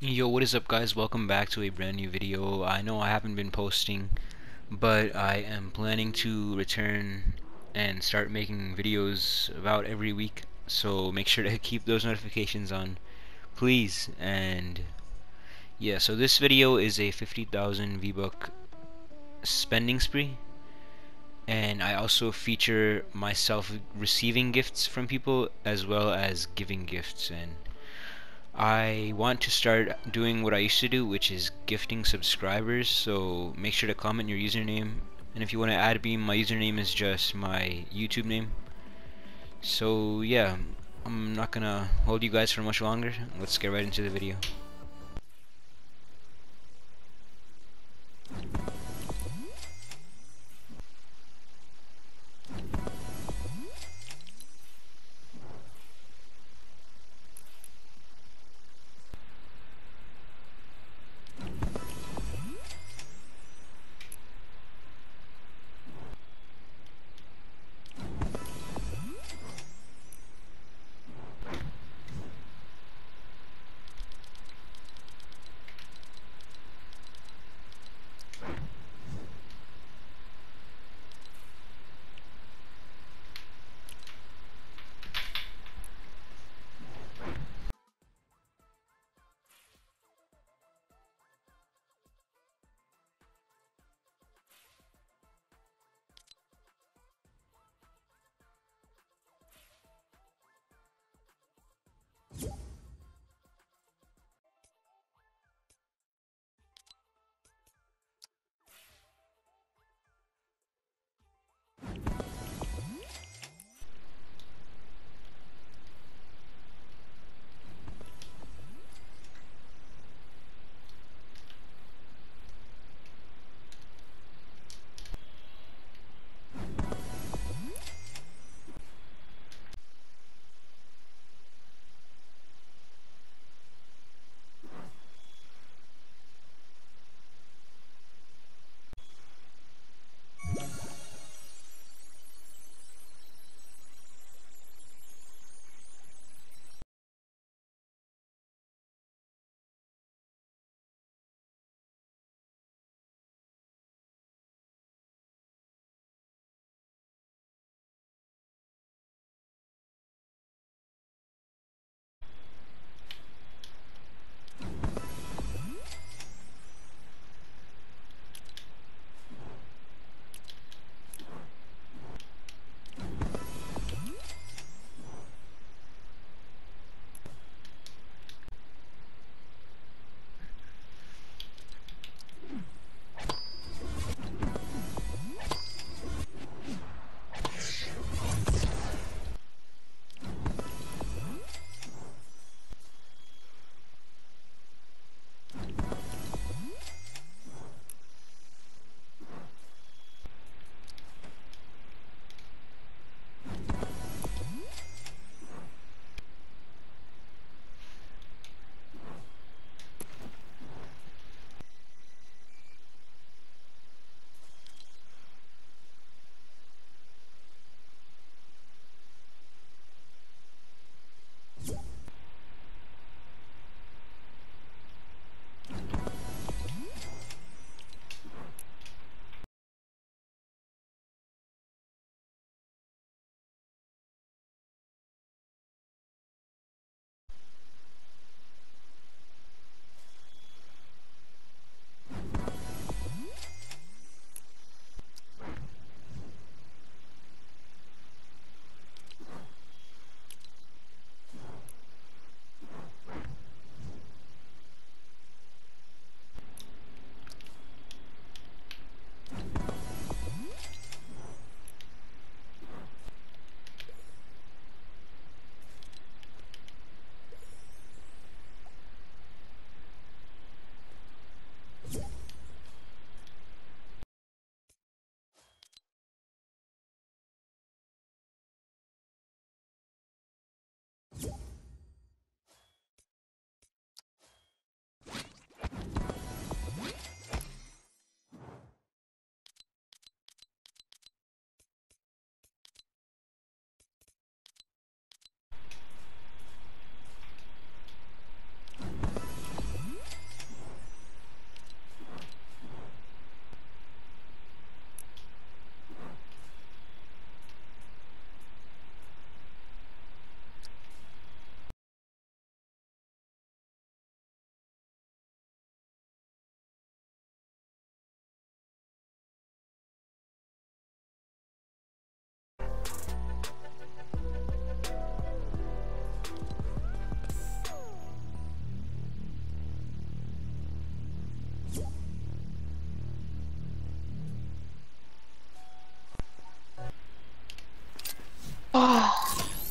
Yo, what is up guys, welcome back to a brand new video. I know I haven't been posting, but I am planning to return and start making videos about every week, so make sure to keep those notifications on, please. And yeah, so this video is a 50,000 Vbuck spending spree, and I also feature myself receiving gifts from people as well as giving gifts. And I want to start doing what I used to do, which is gifting subscribers, so make sure to comment your username. And if you want to add me, my username is just my YouTube name. So yeah, I'm not gonna hold you guys for much longer. Let's get right into the video.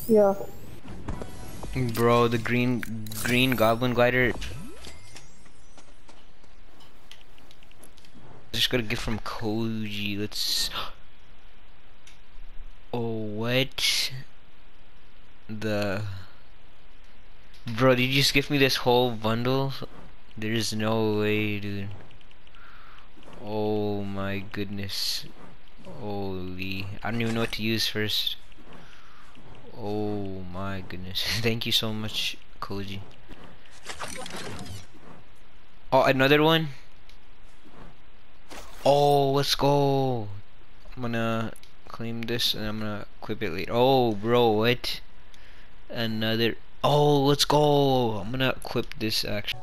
Yeah. Bro, the green goblin glider. Just got a gift from Koji. Let's. Oh, what? The. Bro, did you just give me this whole bundle? There is no way, dude. Oh my goodness. Holy. I don't even know what to use first. Oh my goodness. Thank you so much, Koji. Oh, another one? Oh, let's go. I'm gonna claim this and I'm gonna equip it later. Oh, bro, what? Another. Oh, let's go. I'm gonna equip this actually.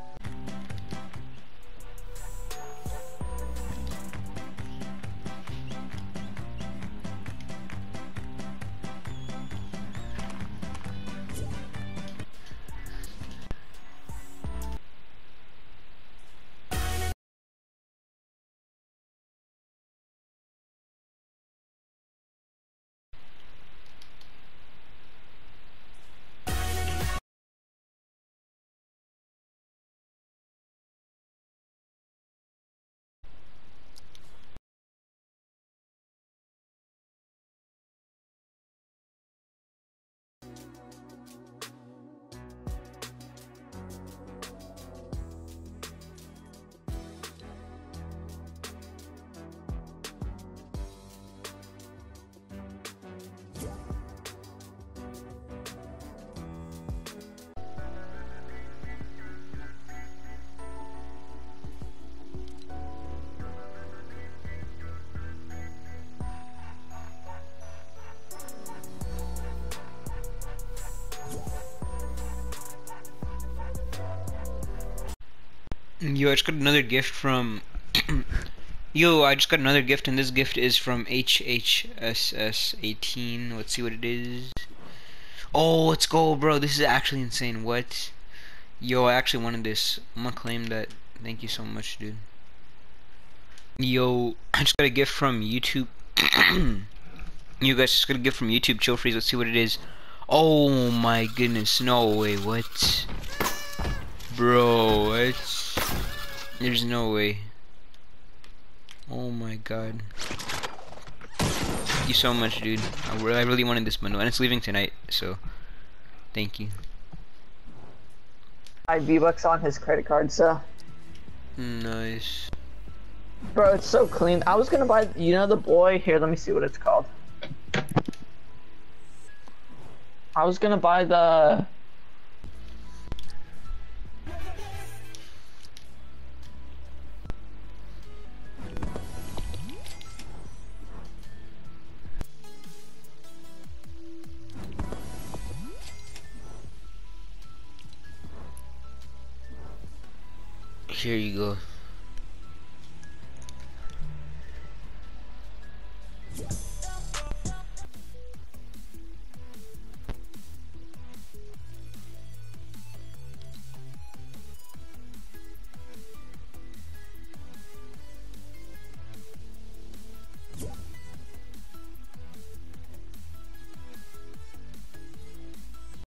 Yo, I just got another gift from and this gift is from HHSS18. Let's see what it is. Oh, let's go, bro. This is actually insane. What? Yo, I actually wanted this. I'm gonna claim that. Thank you so much, dude. Yo, I just got a gift from YouTube. You guys just got a gift from YouTube, Chill Freeze. Let's see what it is. Oh my goodness. No way. What? Bro, it's... There's no way. Oh my god. Thank you so much, dude. I really wanted this bundle, and it's leaving tonight, so... Thank you. I Vbucks on his credit card, so... Nice. Bro, it's so clean. I was gonna buy... You know the boy? Here, let me see what it's called. I was gonna buy the... Here you go.